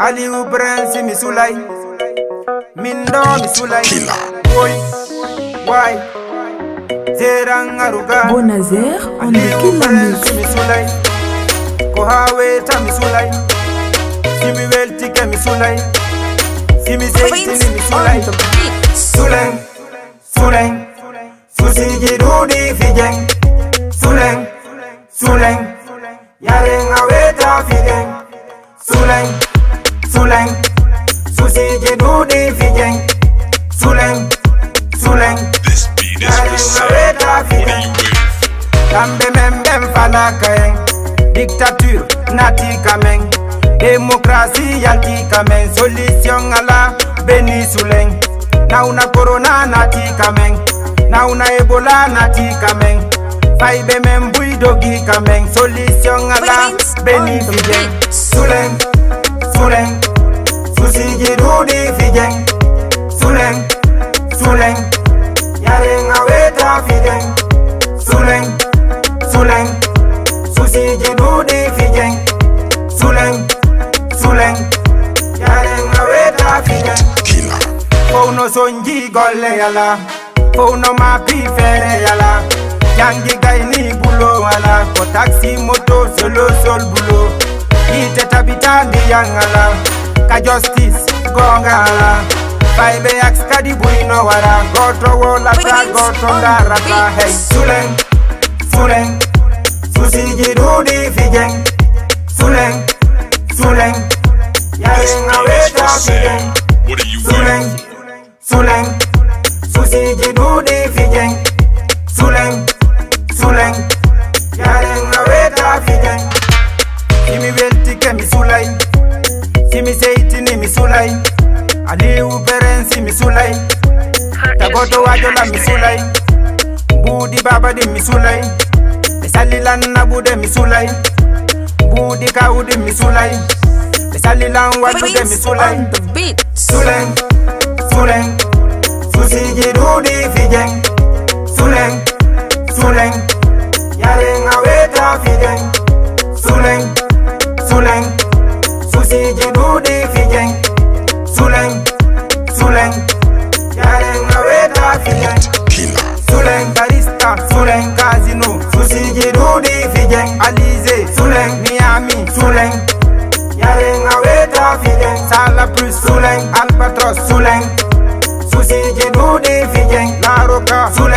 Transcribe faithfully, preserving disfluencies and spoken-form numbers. Aliou Prince mi sulay min do mi sulay boy way zerang aruga bonazer on Aliou Prince mi sulay ko hawe ta mi sulay simi welti ke mi sulay simi seyti mi sulay sulay sulay fusigi dudi fijeng sulay sulay yareng awe ta fijeng sulay suleng susi je dudi fijeng suleng suleng kambe membem fana kaeng dictature nati kameng demokrasi yanti kameng solution ala beni suleng na una corona nati kameng na una ebola nati kameng faibe membui dogi kameng solution ala beni fijeng suleng suleng susi jirudi fijeng suleng suleng yareng aweta fijeng suleng suleng susi jirudi fijeng suleng suleng yareng aweta fijeng founo sonji golle yala founo mapi fere yala yangi gaini bulo wala ko taxi moto solo sol bulo ite tabitandi yangala ka justice gongala baibe akskadi buino wara goto wola pra goto ndara pa hey suleng suleng susi jirudi fijeng suleng suleng yareng aweta fijeng suleng suleng susi jirudi fijeng suleng suleng yareng aweta fijeng simi welti ke mi sulay simi seyti ni mi sulay Aliou Prince mi sulay tagoto wajola mi sulay budi baba de mi sulay be salilan nabu de mi sulay budi kawde mi sulay be salilan wadu de mi sulay suleng suleng susi jirudi fijeng suleng suleng yareng aweta fijeng suleng suleng susi jirudi fijeng suleng suleng yareng aweta fijeng suleng barista suleng casino susi jirudi fijeng alize suleng miami suleng yareng aweta fijeng sala plus suleng albatros suleng susi jirudi fijeng laroka